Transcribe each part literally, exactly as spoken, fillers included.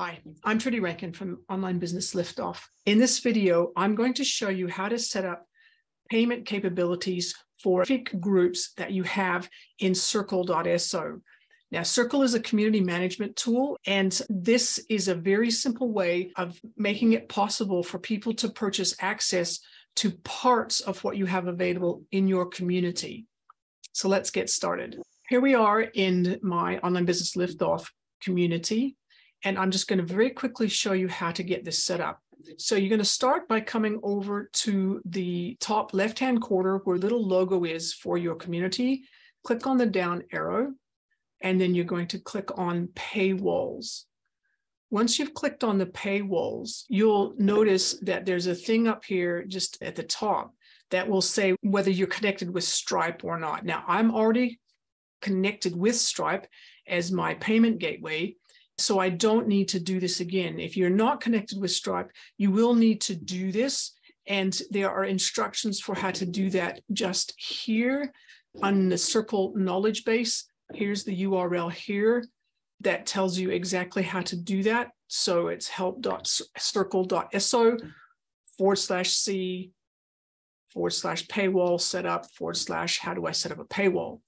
Hi, I'm Trudy Rankin from Online Business Liftoff. In this video, I'm going to show you how to set up payment capabilities for specific groups that you have in circle dot S O. Now, Circle is a community management tool, and this is a very simple way of making it possible for people to purchase access to parts of what you have available in your community. So let's get started. Here we are in my Online Business Liftoff community. And I'm just going to very quickly show you how to get this set up. So you're going to start by coming over to the top left-hand corner where little logo is for your community. Click on the down arrow, and then you're going to click on paywalls. Once you've clicked on the paywalls, you'll notice that there's a thing up here just at the top that will say whether you're connected with Stripe or not. Now, I'm already connected with Stripe as my payment gateway, so I don't need to do this again. If you're not connected with Stripe, you will need to do this. And there are instructions for how to do that just here on the Circle knowledge base. Here's the U R L here that tells you exactly how to do that. So it's help.circle.so forward slash C forward slash paywall setup forward slash how do I set up a paywall?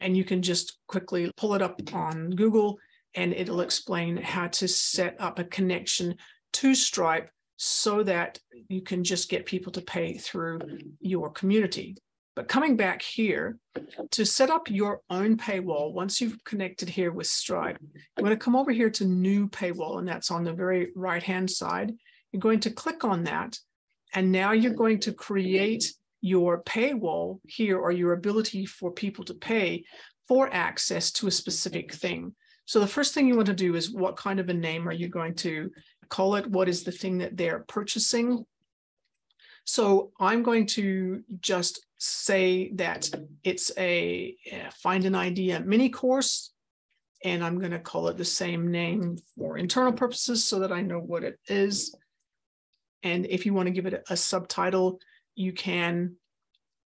And you can just quickly pull it up on Google, and it'll explain how to set up a connection to Stripe so that you can just get people to pay through your community. But coming back here, to set up your own paywall, once you've connected here with Stripe, you're going to come over here to New Paywall, and that's on the very right-hand side. You're going to click on that, and now you're going to create your paywall here, or your ability for people to pay for access to a specific thing. So the first thing you want to do is, what kind of a name are you going to call it? What is the thing that they're purchasing? So I'm going to just say that it's a Find an Idea mini course, and I'm going to call it the same name for internal purposes so that I know what it is. And if you want to give it a subtitle, you can,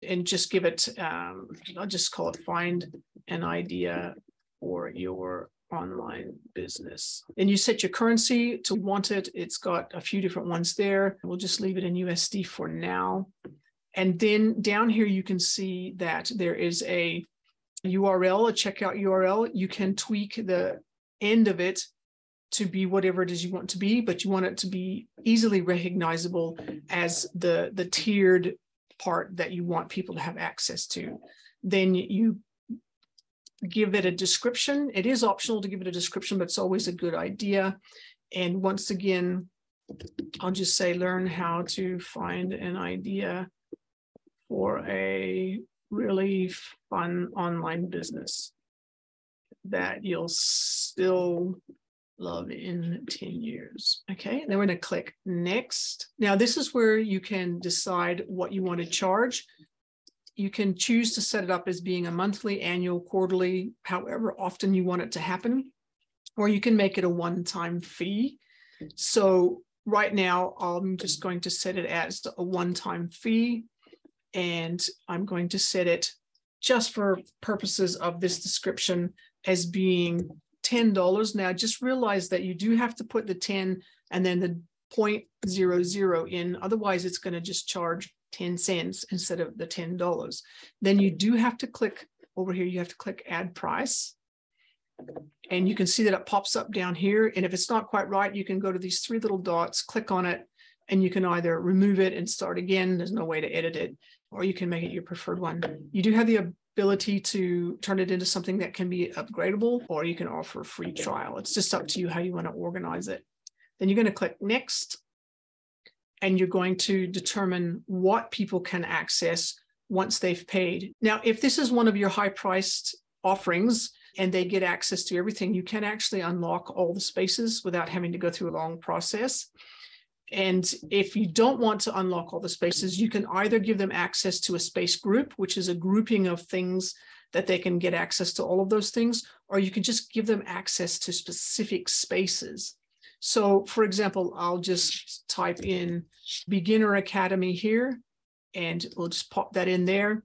and just give it, um, I'll just call it Find an Idea for your online business. And you set your currency to want it. It's got a few different ones there. We'll just leave it in U S D for now. And then down here, you can see that there is a U R L, a checkout U R L. You can tweak the end of it to be whatever it is you want to be, but you want it to be easily recognizable as the, the tiered part that you want people to have access to. Then you give it a description. It is optional to give it a description, but it's always a good idea. And once again, I'll just say, learn how to find an idea for a really fun online business that you'll still love in ten years. Okay, and then we're going to click next. Now, this is where you can decide what you want to charge. You can choose to set it up as being a monthly, annual, quarterly, however often you want it to happen, or you can make it a one-time fee. So right now, I'm just going to set it as a one-time fee, and I'm going to set it just for purposes of this description as being ten dollars. Now, just realize that you do have to put the ten and then the zero point zero zero in, otherwise it's going to just charge ten cents instead of the ten dollars. Then you do have to click over here, you have to click add price. And you can see that it pops up down here. And if it's not quite right, you can go to these three little dots, click on it, and you can either remove it and start again. There's no way to edit it, or you can make it your preferred one. You do have the ability to turn it into something that can be upgradable, or you can offer a free trial. It's just up to you how you want to organize it. Then you're going to click next. And you're going to determine what people can access once they've paid. Now, if this is one of your high-priced offerings and they get access to everything, you can actually unlock all the spaces without having to go through a long process. And if you don't want to unlock all the spaces, you can either give them access to a space group, which is a grouping of things that they can get access to all of those things, or you can just give them access to specific spaces. So, for example, I'll just type in Beginner Academy here, and we'll just pop that in there.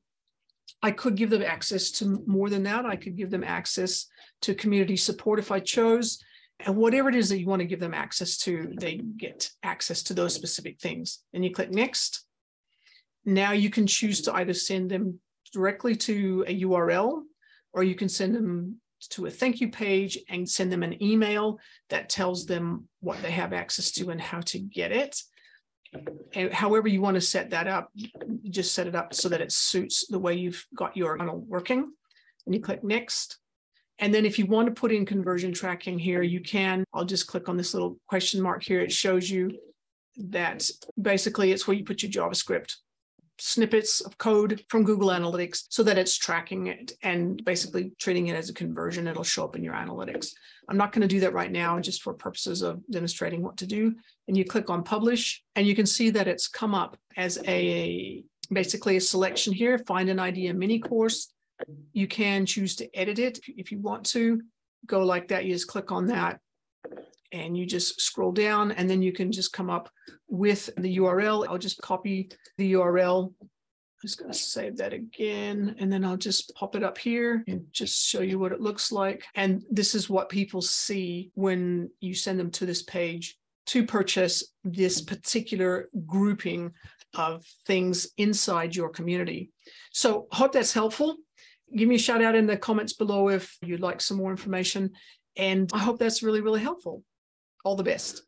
I could give them access to more than that. I could give them access to community support if I chose. and whatever it is that you want to give them access to, they get access to those specific things. And you click next. Now you can choose to either send them directly to a U R L, or you can send them to a thank you page and send them an email that tells them what they have access to and how to get it. And however you want to set that up, you just set it up so that it suits the way you've got your funnel working. And you click next. And then if you want to put in conversion tracking here, you can. I'll just click on this little question mark here. It shows you that basically it's where you put your JavaScript snippets of code from Google Analytics so that it's tracking it and basically treating it as a conversion. It'll show up in your analytics. I'm not going to do that right now, just for purposes of demonstrating what to do. And you click on publish, and you can see that it's come up as a basically a selection here. Find an idea mini course. You can choose to edit it if you want to. Go like that. You just click on that and you just scroll down, and then you can just come up with the U R L. I'll just copy the U R L. I'm just going to save that again, and then I'll just pop it up here and just show you what it looks like. And this is what people see when you send them to this page to purchase this particular grouping of things inside your community. So I hope that's helpful. Give me a shout out in the comments below if you'd like some more information. And I hope that's really, really helpful. All the best.